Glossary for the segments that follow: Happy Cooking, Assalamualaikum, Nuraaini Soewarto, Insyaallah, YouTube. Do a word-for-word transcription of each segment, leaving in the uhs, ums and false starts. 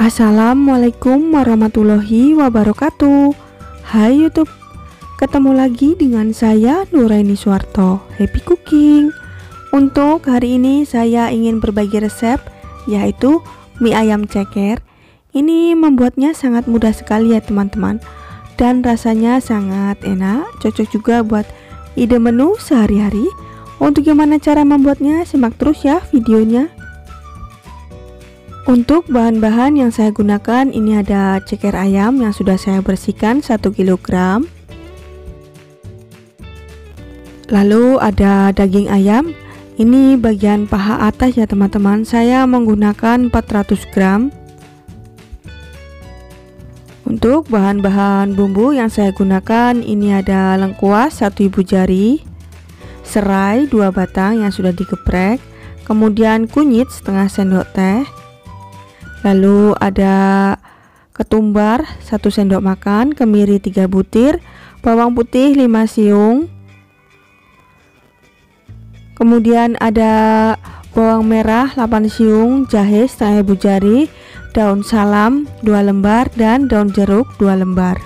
Assalamualaikum warahmatullahi wabarakatuh. Hai YouTube, ketemu lagi dengan saya Nuraaini Soewarto, Happy Cooking. Untuk hari ini saya ingin berbagi resep, yaitu mie ayam ceker. Ini membuatnya sangat mudah sekali ya teman-teman, dan rasanya sangat enak, cocok juga buat ide menu sehari-hari. Untuk gimana cara membuatnya, simak terus ya videonya. Untuk bahan-bahan yang saya gunakan, ini ada ceker ayam yang sudah saya bersihkan satu kilogram. Lalu ada daging ayam, ini bagian paha atas ya teman-teman, saya menggunakan empat ratus gram. Untuk bahan-bahan bumbu yang saya gunakan, ini ada lengkuas satu ibu jari, serai dua batang yang sudah digeprek, kemudian kunyit setengah sendok teh, lalu ada ketumbar satu sendok makan, kemiri tiga butir, bawang putih lima siung, kemudian ada bawang merah delapan siung, jahe setengah ibu jari, daun salam dua lembar, dan daun jeruk dua lembar.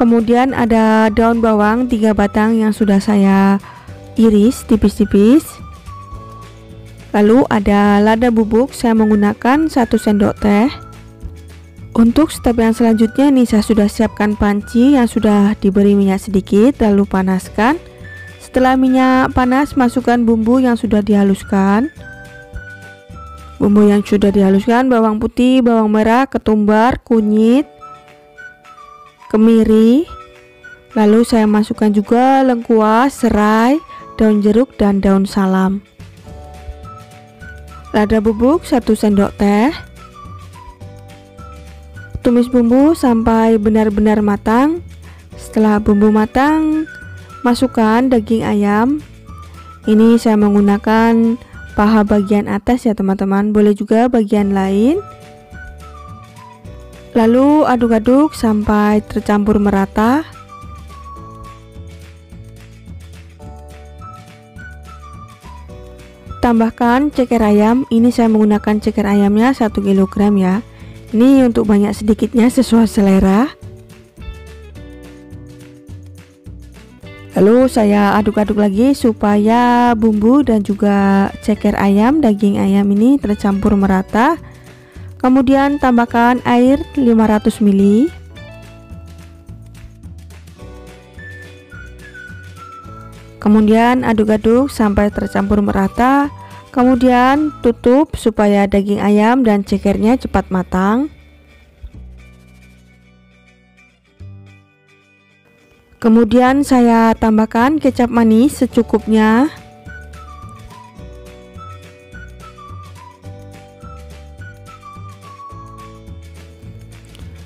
Kemudian ada daun bawang tiga batang yang sudah saya iris tipis-tipis. Lalu ada lada bubuk, saya menggunakan satu sendok teh. Untuk step yang selanjutnya, ini saya sudah siapkan panci yang sudah diberi minyak sedikit, lalu panaskan. Setelah minyak panas, masukkan bumbu yang sudah dihaluskan. Bumbu yang sudah dihaluskan, bawang putih, bawang merah, ketumbar, kunyit, kemiri. Lalu saya masukkan juga lengkuas, serai, daun jeruk, dan daun salam. Lada bubuk satu sendok teh. Tumis bumbu sampai benar-benar matang. Setelah bumbu matang, masukkan daging ayam. Ini saya menggunakan paha bagian atas ya teman-teman, boleh juga bagian lain. Lalu aduk-aduk sampai tercampur merata. Tambahkan ceker ayam, ini saya menggunakan ceker ayamnya satu kilogram ya. Ini untuk banyak sedikitnya sesuai selera. Lalu saya aduk-aduk lagi supaya bumbu dan juga ceker ayam, daging ayam ini tercampur merata. Kemudian tambahkan air lima ratus mililiter. Kemudian aduk-aduk sampai tercampur merata. Kemudian tutup supaya daging ayam dan cekernya cepat matang. Kemudian saya tambahkan kecap manis secukupnya.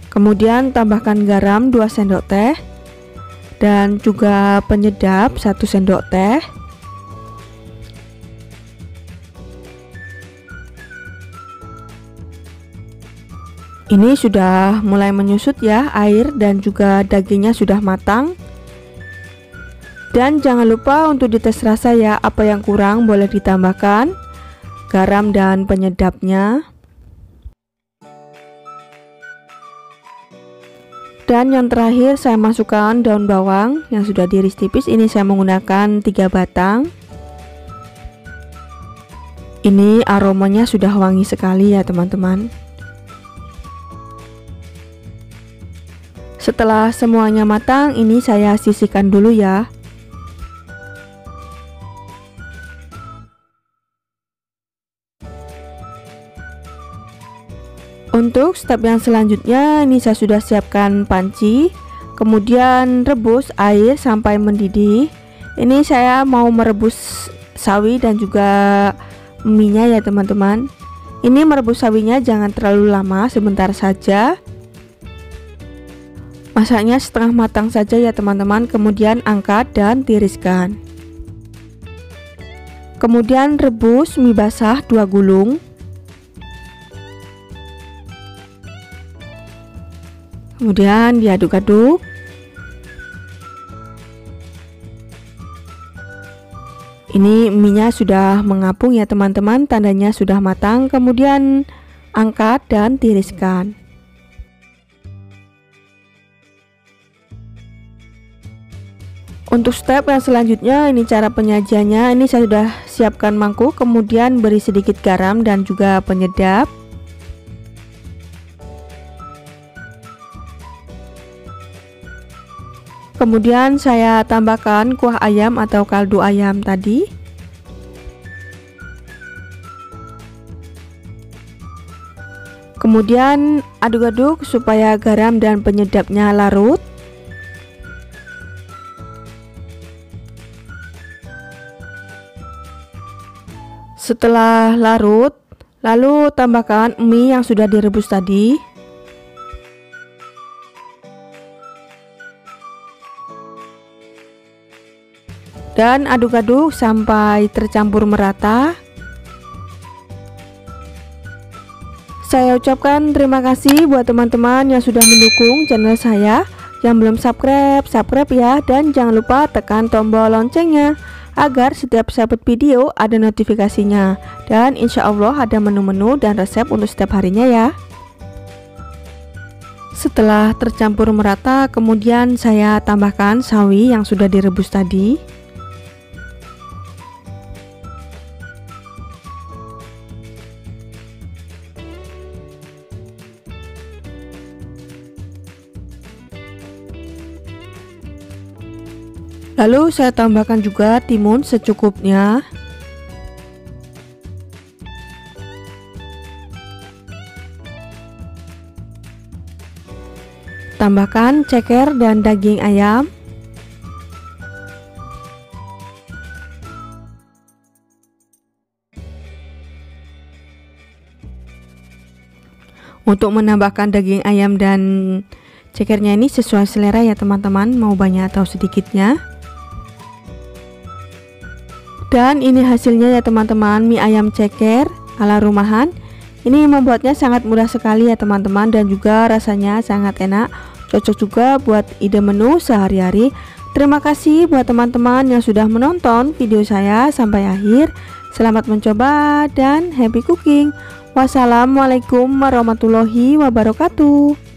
Kemudian tambahkan garam dua sendok teh dan juga penyedap satu sendok teh. Ini sudah mulai menyusut ya, air dan juga dagingnya sudah matang. Dan jangan lupa untuk dites rasa ya, apa yang kurang boleh ditambahkan garam dan penyedapnya. Dan yang terakhir saya masukkan daun bawang yang sudah diiris tipis, ini saya menggunakan tiga batang. Ini aromanya sudah wangi sekali ya teman-teman. Setelah semuanya matang, ini saya sisihkan dulu ya. Untuk step yang selanjutnya, ini saya sudah siapkan panci, kemudian rebus air sampai mendidih. Ini saya mau merebus sawi dan juga minyak ya teman-teman. Ini merebus sawinya jangan terlalu lama, sebentar saja. Masaknya setengah matang saja ya teman-teman, kemudian angkat dan tiriskan. Kemudian rebus mie basah dua gulung. Kemudian diaduk-aduk. Ini minyak sudah mengapung ya teman-teman, tandanya sudah matang. Kemudian Angkat dan tiriskan. Untuk step yang selanjutnya, ini cara penyajiannya. Ini saya sudah siapkan mangkuk, kemudian beri sedikit garam dan juga penyedap. Kemudian saya tambahkan kuah ayam atau kaldu ayam tadi. Kemudian aduk-aduk supaya garam dan penyedapnya larut. Setelah larut, lalu tambahkan mie yang sudah direbus tadi. Dan aduk-aduk sampai tercampur merata. Saya ucapkan terima kasih buat teman-teman yang sudah mendukung channel saya. Yang belum subscribe, subscribe ya. Dan jangan lupa tekan tombol loncengnya agar setiap saya upload video ada notifikasinya. Dan insya Allah ada menu-menu dan resep untuk setiap harinya ya. Setelah tercampur merata, kemudian saya tambahkan sawi yang sudah direbus tadi. Lalu saya tambahkan juga timun secukupnya. Tambahkan ceker dan daging ayam. Untuk menambahkan daging ayam dan cekernya ini sesuai selera ya teman-teman, mau banyak atau sedikitnya. Dan ini hasilnya ya teman-teman, mie ayam ceker ala rumahan. Ini membuatnya sangat mudah sekali ya teman-teman, dan juga rasanya sangat enak. Cocok juga buat ide menu sehari-hari. Terima kasih buat teman-teman yang sudah menonton video saya sampai akhir. Selamat mencoba dan happy cooking. Wassalamualaikum warahmatullahi wabarakatuh.